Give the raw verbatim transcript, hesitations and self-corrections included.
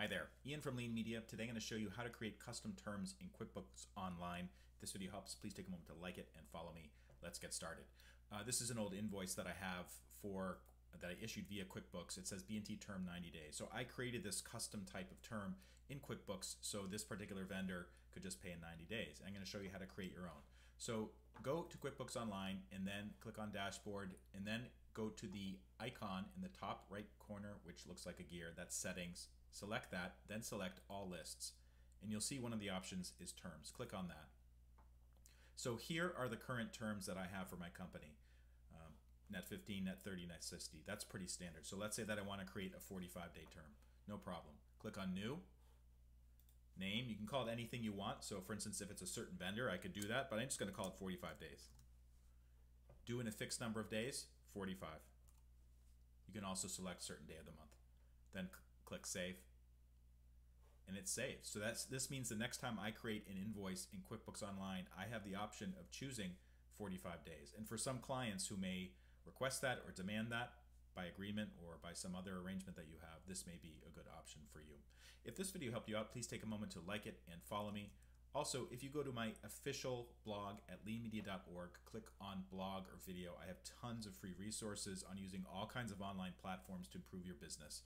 Hi there, Ian from Lean Media. Today I'm going to show you how to create custom terms in QuickBooks Online. If this video helps, please take a moment to like it and follow me. Let's get started. Uh, this is an old invoice that I have for that I issued via QuickBooks. It says B and T term ninety days. So I created this custom type of term in QuickBooks so this particular vendor could just pay in ninety days. I'm going to show you how to create your own. So go to QuickBooks Online and then click on Dashboard and then go to the icon in the top right corner, which looks like a gear. That's Settings. Select that, then select all lists, and you'll see one of the options is terms. Click on that. So here are the current terms that I have for my company. Um, net fifteen, net thirty, net sixty. That's pretty standard. So let's say that I want to create a forty-five day term. No problem. Click on new, name. You can call it anything you want. So for instance, if it's a certain vendor, I could do that, but I'm just going to call it forty-five days. Do in a fixed number of days, forty-five. You can also select certain day of the month. Then click save, and it's saved. So that's this means the next time I create an invoice in QuickBooks Online, I have the option of choosing forty-five days. And for some clients who may request that or demand that by agreement or by some other arrangement that you have, this may be a good option for you. If this video helped you out, please take a moment to like it and follow me. Also, if you go to my official blog at lean media dot org, click on blog or video, I have tons of free resources on using all kinds of online platforms to improve your business.